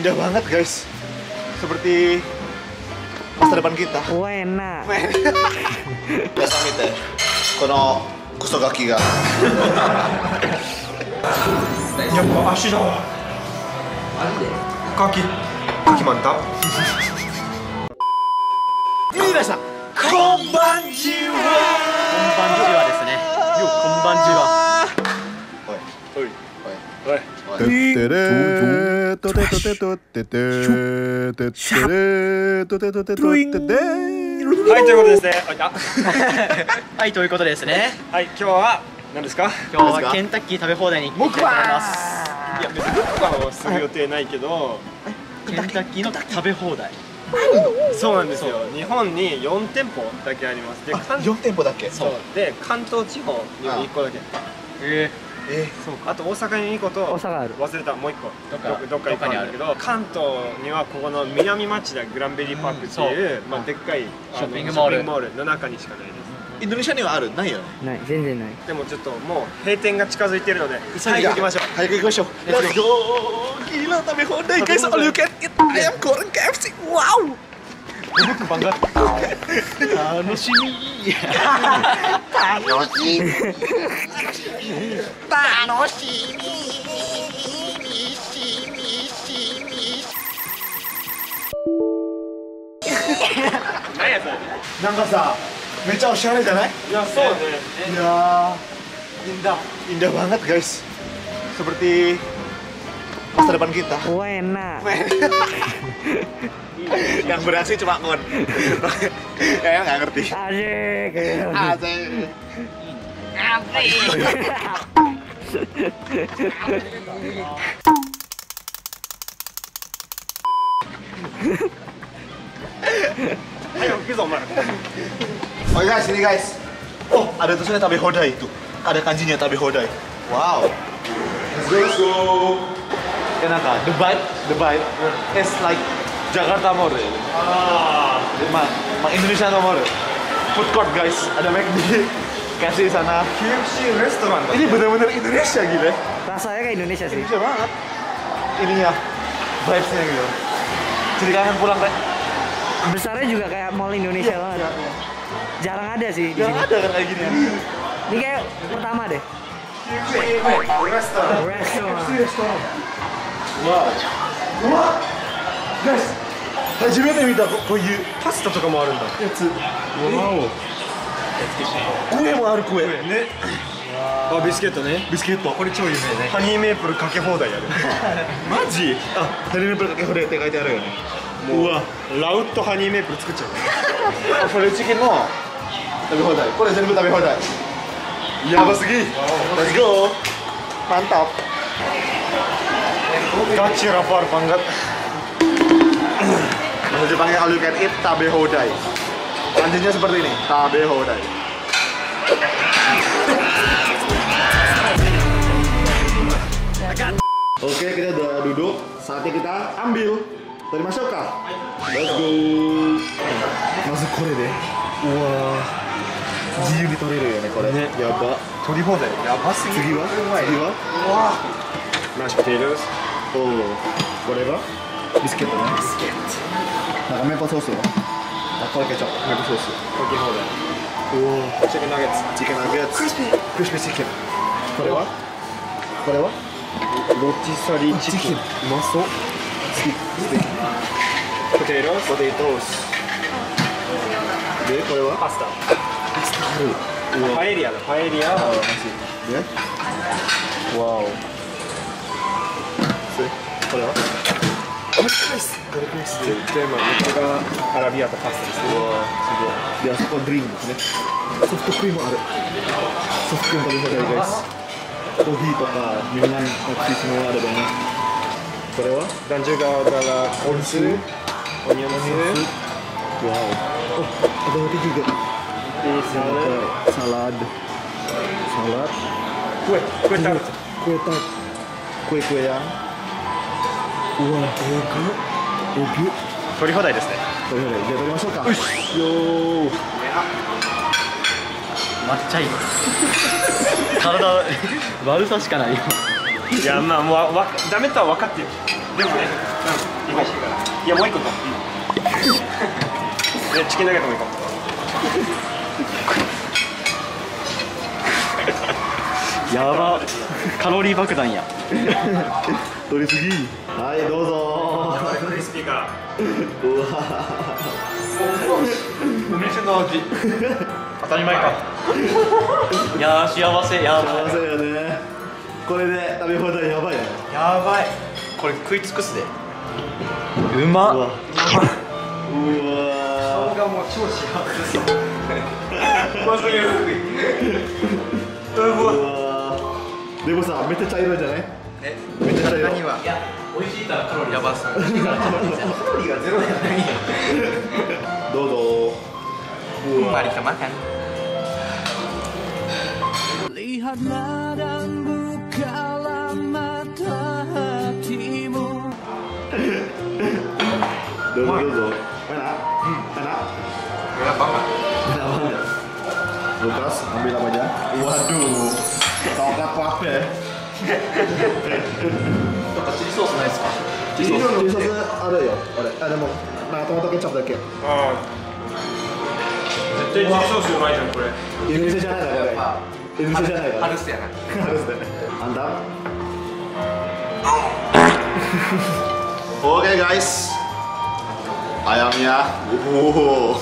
Indah banget guys, seperti masa depan kita. Wah enak. Biasa mite, kono kusogaki ga. Yappa ashi da. Kaki, kaki mantap. Minasang, konbanjiwa. Konbanjiwa desu ne. Yo konbanjiwa. Oi, oi, oi, oi. はい、ということですね。はい、ということですね。はい、今日は何ですか？今日はケンタッキー食べ放題に行きたいと思います。いや、別に僕はする予定ないけど、ケンタッキーの食べ放題。そうなんですよ。日本に4店舗だけあります。で、4店舗だけ。そう。で、関東地方に1個だけ。そうか。あと大阪に2個と忘れたもう1個どっかにあるけど、関東にはここの南町田グランベリーパークっていうでっかいショッピングモールの中にしかないです。インドネシアにはある？ないよ。ない、全然ない。でもちょっともう閉店が近づいてるので急いで行きましょう。早く行きましょう。レッツゴー。ギラ食べ放題 guys all you can eat I am going KFC wow 僕バンガ楽しみ楽しい楽しみ何やそれ。なんかさ、めっちゃおしゃれじゃない？いや、そうね。いやindah indah banget guys, seperti masa depan kita. Wah enak. Yang berhasil cuma kon. Kayaknya nggak ngerti. Asik. Asik. Ayo kita makan. Oh guys, ini guys. Oh, ada tulisannya tabe hodai itu. Ada kanjinya tabe hodai. Wow. Let's go. Enakah? The bite. It's like Jakarta more. Ah, emang Indonesia more. Food court guys, ada McD, KFC di sana. KFC restoran. Ini benar-benar Indonesia gila. Rasanya kayak Indonesia sih. Indonesia banget. Ininya, vibesnya gitu. Jadi kangen pulang deh. Besarnya juga kayak mall Indonesia banget. Iya. Jarang ada sih. Jarang ada kan kayak gini. Ini kayak pertama deh. KFC restoran. Wow. Guys, 初めて見たこういうパスタとかもあるんだやつ。クエもある。クエね。あ、ビスケットね。ビスケットこれ超有名ね。ハニーメープルかけ放題やる。マジ？あ、ハニーメープルかけ放題って書いてあるよね。うわ、ラウットハニーメープル作っちゃう。フレチキンも食べ放題。これ全部食べ放題。やばすぎ。レッツゴー。マンタップ。ガチラパーパンガッ。Bahasa Jepangnya all you can eat tabe hodai. Lanjutnya seperti ini, tabe hodai. Oke, kita udah duduk. Saatnya kita ambil. Tadi masuk kah? Let's go. Masuk kore deh. Wah. Jiu ditoreru ya ne kore. Yaba. Tori hodai. Yaba sih. Sugiwa. Wah. Mashed potatoes. Oh. Kore ga? Biscuit. Nah, maple sauce ya. Apple kecap, maple sauce. Oke, udah. Oh, chicken nuggets. Crispy chicken. Korewa? Rotisserie chicken. Maso. Potatoes. De, korewa? Pasta. Paella. Ya. Wow. Korewa?ガリクライス。絶対うまい。これがアラビアとパスタです。うわー、すごい。で、あそこはドリームですね。ソフトクリームある。ソフトクリーム食べ放題です。コーヒーとかみんなのチーズもあるだね。これはダンジュガーダラオルス、オニオンス。わお。あ、ada roti juga。サラダ。kue tart。うわ、でかっ。取り放題ですね。取り放題。じゃあ取りましょうか。よし。抹茶いい。体悪さしかないよ。いや、まあもうダメとは分かってる。でもね。やもう一個か、うん、チキンナゲットもいいかも。やば、カロリー爆弾や。取りすぎ。はい、どうぞー。やばいクリスピーから。うわー。お店の味。当たり前か。いやー、幸せやばい。幸せよね。これで食べ放題やばいよね。やばい。これ食い尽くすで。うまっ。うわ。顔がもう超幸せそう。うますぎる。うわ。でもさ、めっちゃ茶色いじゃない？え、めっちゃ茶色い。何は？いや、美味しいからカロリーやばそう。カロリーがゼロじゃないよ。どうぞ。マリカマカン。どうぞどうぞ。mana? mana? berapa pak? Lukas ambil apa aja? Waduh。トカペ。なんかチリソースないですか？チリソースあるよ。あれ、でもまあトマトケチャップだけ。ああ。絶対チリソースうまいじゃんこれ。エルセじゃないだこれ。エルセじゃないだ。ハルスやな。ハルスだね。あんだ。Okay guys. Ayamnya. Oh.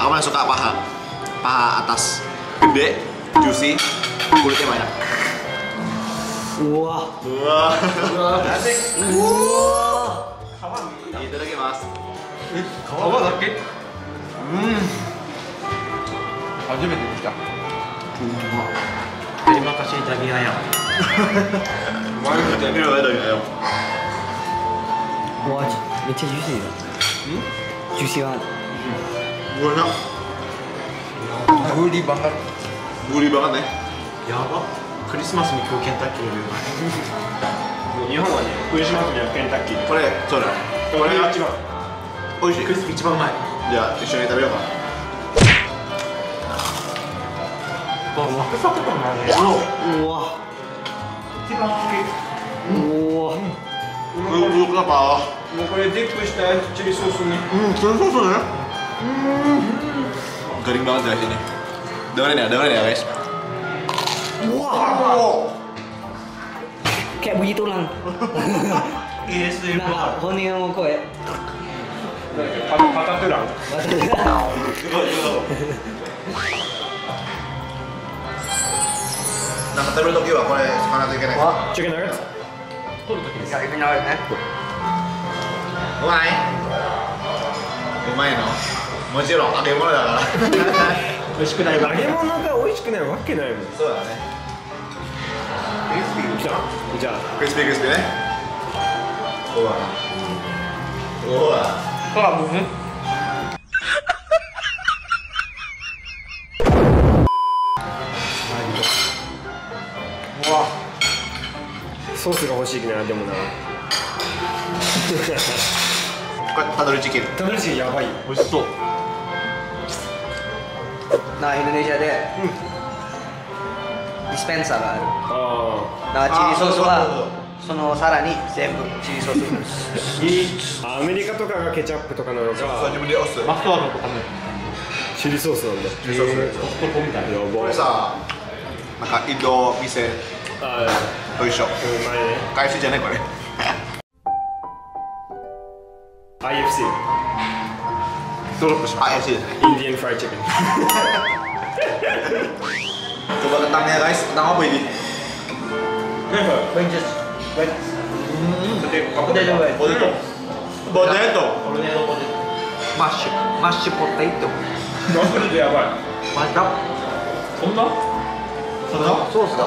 Apa yang suka paha? Paha atas. Gede, juicy.kulitnya banyak. Wah. Wah. Asik. Wah. Kawan. Itu lagi mas. Kawan lagi. Aja betul tak? Cuma. Terima kasih daging ayam. Wah, daging ayam. Wah, macam juicy. Juicy kan? Banyak. Gurih banget. Gurih banget ya.やば、クリスマスに今日ケンタッキーの料理。日本はね、クリスマスにはケンタッキー。これ、そうだ。これが一番。おいしい。クリスピー一番うまい。じゃあ、一緒に食べようか。サクサク感があるね。うわ。一番好き。うわ。うわ、パー。もうこれディップしたチリソースに。うん、チリソースね。うん。ガリンバーンじゃないしね。dengerin ya guys。Wow, kayak bunyi tulang. Nah, Honi yang moko ya. Patah tulang. Nah, terus lagi apa? Kau yang mana tu kena? Chicken nuggets. Chicken nuggets, eh? Umai. Umai no. Mesti lah, ada mana dah.美味しくないわけ。揚げ物が美味しくないわけないもん。そうだね。クリスピー来た。じゃあクリスピーね。おわ。もうね。うわ。ソースが欲しいなでもな。これタンドリーチキン。タンドリーチキンやばい。美味しそう。インドネシアでディスペンサーがある。だからチリソースはそのさらに全部チリソース。アメリカとかがケチャップとかなのか、マスタードとかね、チリソースなんだ。チリソースコストコみたいな。これさ、なんかインド店と一緒。KFCじゃないこれ。IFC。ドロップします。インディアンフライチキン。coba kentangnya guys, kentang apa ini? Bunches. Potato. Potato. Mash potato. Mash itu apa? Mantap. Sunda? Sunda? Sos dah.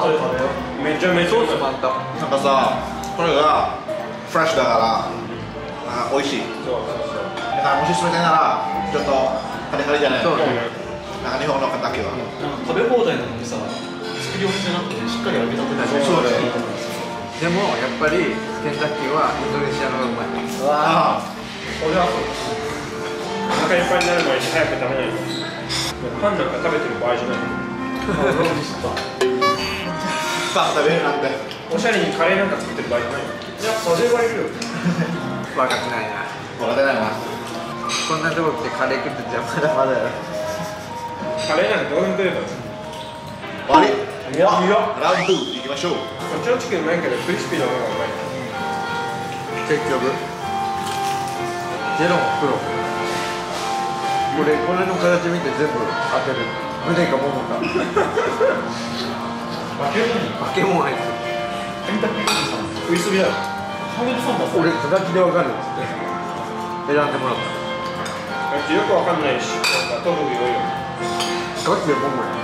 Macam sos mantap. Nakasa. Ini kan fresh dah lah. Oishi. Kalau masih seperti ini lah.ちょっとカリカリじゃない。なんか日本のケンタッキーは食べ放題なのにさ、作り置きじゃなくてしっかり揚げたくない。そうだよ。でもやっぱりケンタッキーはインドネシアのがうまい。うわあ。俺はそうです。お腹いっぱいになる前に早く食べないと。パンなんか食べてる場合じゃない。パン食べるなんて。おしゃれにカレーなんか作ってる場合じゃない。じゃあそれはいるよ。若くないな。若くないな。こんなとこ来てカレー食ってちゃまだまだよ。カレーなんてどうでも出るの。あれいやランプ行きましょう。こっちのチキンうまいけどクリスピーの方がうまい。結局ゼロもプロ。これの形見て全部当てる。胸かももか。化け物あいつ。食いすぎだよ。俺手書きでわかるっつって選んでもらった。だってよくわかんないし、なんかトムいろいろ。ガチでももや。う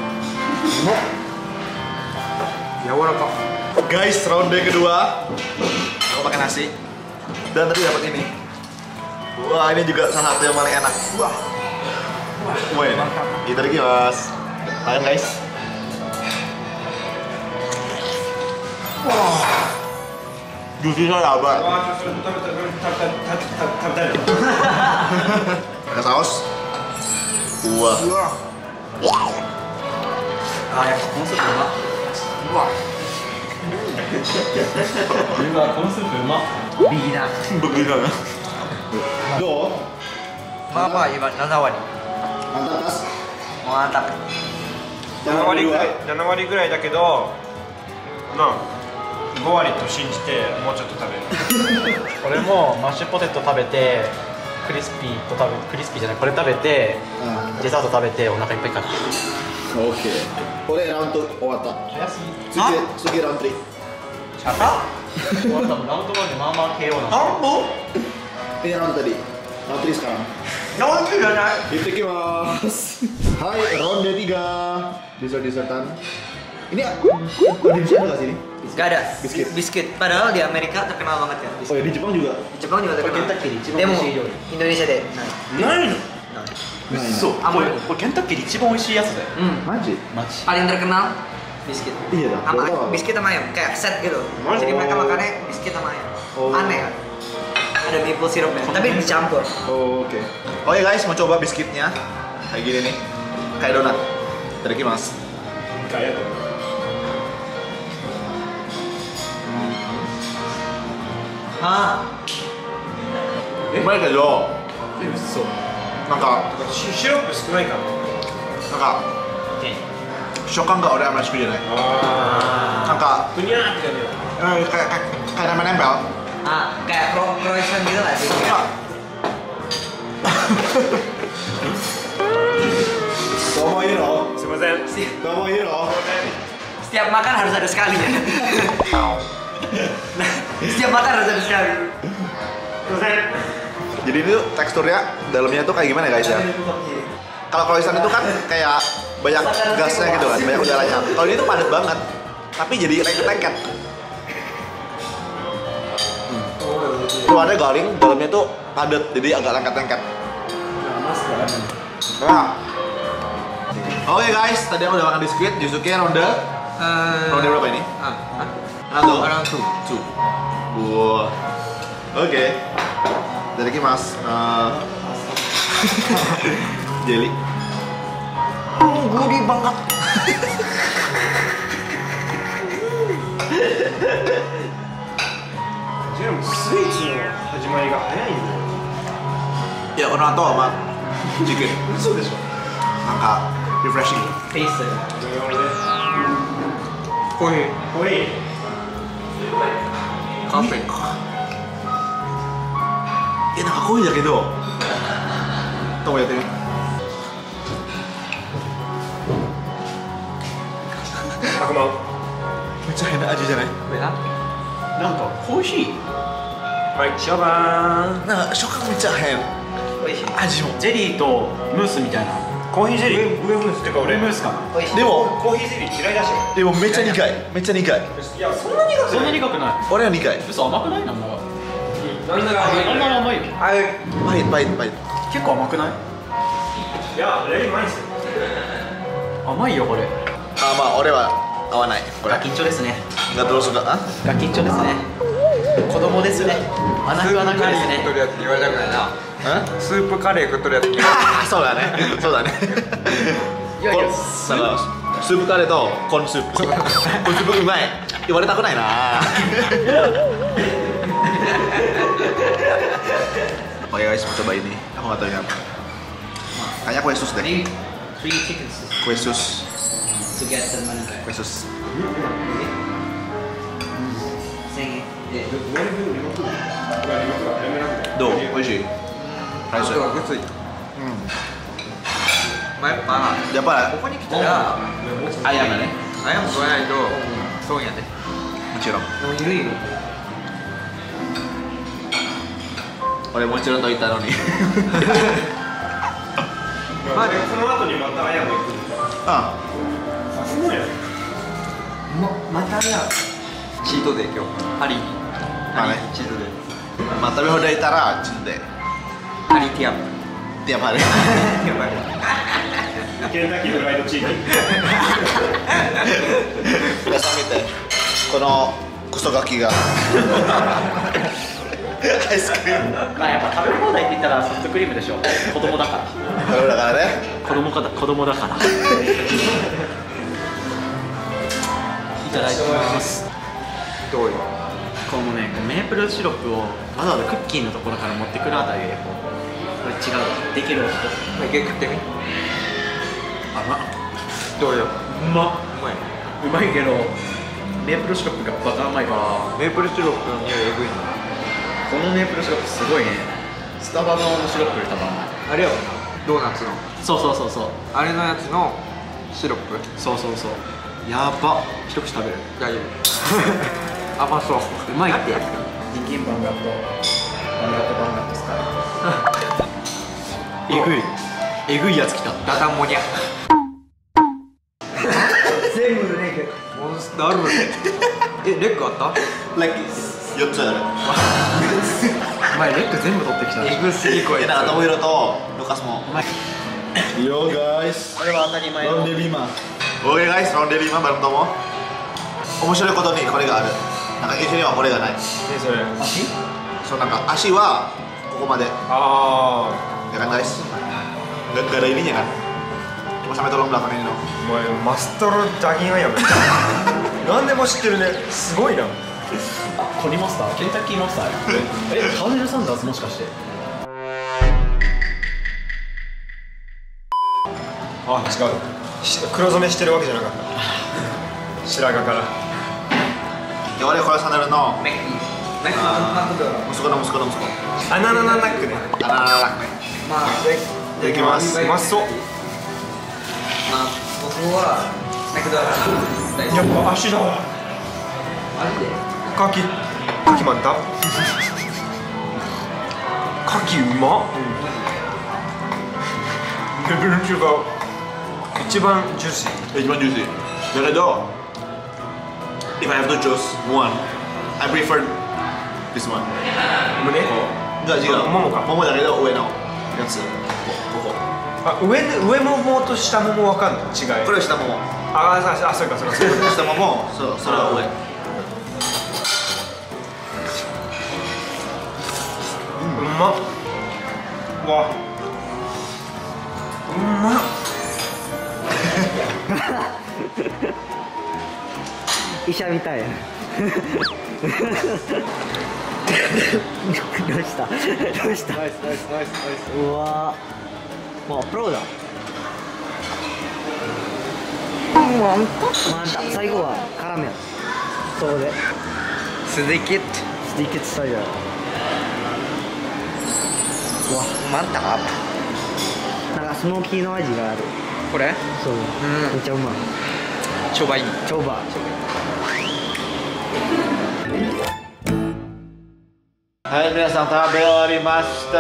まっ。Yang warna guys, ronde kedua aku pakai nasi dan tadi dapat ini. Wah, ini juga salah satu yang paling enak. Wah, wah, ini tadi mas, makan guys. Wah, juicy-nya lebar. Ada saus. Wah, wah, ayam maksud apa?うわこのスープうまっ。ビギナービギナーどう。まあまあ今7割7割ぐらいだけど、まあ5割と信じてもうちょっと食べる。俺もマッシュポテト食べてクリスピーと食べ、クリスピーじゃないこれ食べて、うん、デザート食べてお腹いっぱいかな。オッケー。これラウンド終わった。次ラウンド3。終わった。ラウンド1でまあまあ KO なの。何本？でラウンド3。ラウンド3ですか。ラウンドじゃない。行ってきます。はい、ラウンド3。Dessert-dessertan。Ini ada di Jepang nggak sih ini? Nggak ada. Biskuit. Biskuit. Padahal di Amerika terkenal banget ya. Oh ya di Jepang juga. Di Jepang juga terkenal. Demo Indonesia deh. Nai.そう、これケンタッキーで一番美味しいやつだよ。うん、マジ？マジ。あれ誰かな？ビスケット。いいやだ。ビスケットマヨ、kayak set gitu。Jadi mereka makannyaビスケットマヨ。Aneh kan? Ada maple sirupnya, tapi dicampur. Oh oke. Oke guys, mau coba biskuitnya? Kayak gini nih, kayak donat. Terikimas. Kayak donat.あ、うまいけど。うそ。なんかシロップ少ないかも。なんか食感が俺あんまり好きじゃない。なんかふにゃーって感じ。うん、カラメルなんか。あ、カロクロイションみたいなやつ。どうもいいの？すみません。どうもいいの？setiap makan harus ada sekali ya。setiap makan harus ada sekali。すみません。Jadi itu teksturnya dalamnya tuh kayak gimana guys ya? Kalau croissant itu kan kayak banyak gasnya gitu kan, banyak udaranya. Kalau ini tuh padat banget, tapi jadi lengket-lengket. Luarnya garing, dalamnya tuh padat, jadi agak lengket-lengket. Nah. Oke guys, tadi aku udah makan biskuit, Yusuke ronde. Ronde berapa ini? Ronde 2. Wow. Oke.いただきます。ジェリー。グリバンガ。でもスイーツの始まりが早いんだよ。いや、この後はまあ、じっくり。嘘でしょ。なんかリフレッシング。テイスト。コーヒー。コーヒー。カフェか。いやなんか濃いだけど、どうやってね。白米。めっちゃ変な味じゃない？なんかコーヒー。はい、シャバーン。なんか食感めっちゃ変。おいしい。味もゼリーとムースみたいな。コーヒーゼリー。上ムースってか俺ムースかな。でもコーヒーゼリー嫌いだし。でもめっちゃ苦い。めっちゃ苦い。いやそんな苦くない。そんな苦くない。俺は苦い。嘘甘くないなんだ。なんなら甘いよ。甘い。結構甘くない？いや、レイマイス。甘いよこれ。あ、まあ俺は合わない。これ。ガキンチョですね。ガトロスが。ガキンチョですね。子供ですね。アナフアナフですね。スープカレー食ってるやつ言われたくないな。うん？スープカレー食ってるやつ。そうだね。そうだね。いやいや。スープカレーとコーンスープ。コーンスープうまい。言われたくないな。ya guys, coba ini. Aku nggak tahu ini apa. Kayaknya kue sus deh. Kue sus. Kue sus.どう？美味しい？美味しい。まあやっぱここに来たらアヤムだね。アヤム食わないとそうやね。もちろん。でも緩いよ。俺もちろんと言ったのに。まあでもその後にまたアヤム行く。ああ。さすがや。またアヤム。チートデー今日ハリーにチートデーまた食べ放題たらチートデーハリーティアムハリーケンタッキーフライドチーキン皆さん見てこのクソガキがアイスクリームまあやっぱ食べ放題って言ったらソフトクリームでしょ子供だから子供だからいただいてます。こうもね、メープルシロップをわざわざクッキーのところから持ってくるあたりでこう、これ違う、できる音だけ食ってみ甘っどうよ、うまいけどメープルシロップがバカ甘いからメープルシロップの匂いエグいなこのメープルシロップすごいねスタバのシロップでたまんないあれよ、ドーナツのそうあれのやつのシロップそうやば一口食べる大丈夫甘そう。うまいってやつか。人間バンガット。バンガットですから。えぐいやつ来た。ダタンモニャ。全部レック。モンスタール。え、レックあった？レック4つある。お前レック全部取ってきた。えぐすぎこれ。なんかトモイロとルカスも。Yo guys。これは当たり前の。ロンデビーマン。おい guys ロンデビーマンバルトモ。面白いことにこれがある。なんか一緒にはこれがない。え、それ足？そう、なんか足はここまで。ああ。やかんguys。Gak ada ininya kan? Cuma sampai tolong belakang ini dong. Boy, master jagingan ya. Nandemo shitteru ne. Sugoi na. Kori monster? Kentucky monster? Eh, Carl Sanders もしかして。あ、違う。黒染めしてるわけじゃなかった。白髪から。俺これサンダルの息子アナナナナックねアナナナナックねまあできますうまそうまあ僕はマクドナルドやっぱ足だわマジでカキまったカキうまレベル違う一番ジューシーだけどIf I have to choose one, I prefer this one. 胸？違う。ももだけど上のやつ。ここ。あ、上ももと下ももわかんない。違い。これは下もも。あ、そうか。下もも、そう、それは上。うまっ。わ。うまっ。医者みたい。どうした。ナイス。うわー。もうプロだ。また最後は辛麺。そこで。スティキットサイダー。うわ、また。なんかスモーキーの味がある。これ？そう。めっちゃうまい。超ばいい。はい、皆さん食べ終わりました。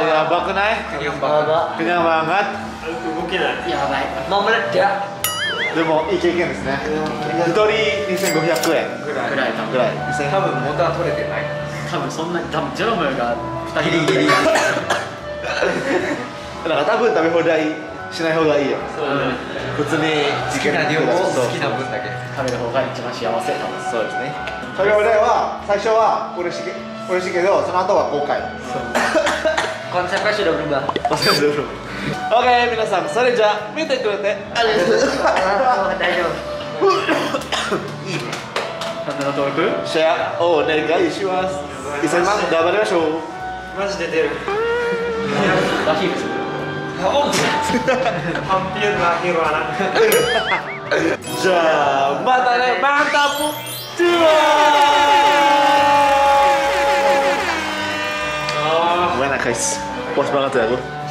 やばくない？クニャンバーが動けない。やばい。でもいい経験ですね。一人2500円ぐらい。多分元は取れてない。多分ジョロムがギリ。だから多分食べ放題しない方がいいよ。普通に好きな量を好きな分だけ食べる方が一番幸せ。そうですね。それ俺は最初は嬉しいけどその後は後悔。konsepnya sudah berubah。OK 皆さんそれじゃ見てくれてありがとう。大丈夫。いいね。チャンネル登録、シェアをお願いします。一緒に頑張りましょう。マジで出る。ラヒールする。hampir lahir anak. Jambatan mantapmu dua. Gimana guys? Puas banget ya aku.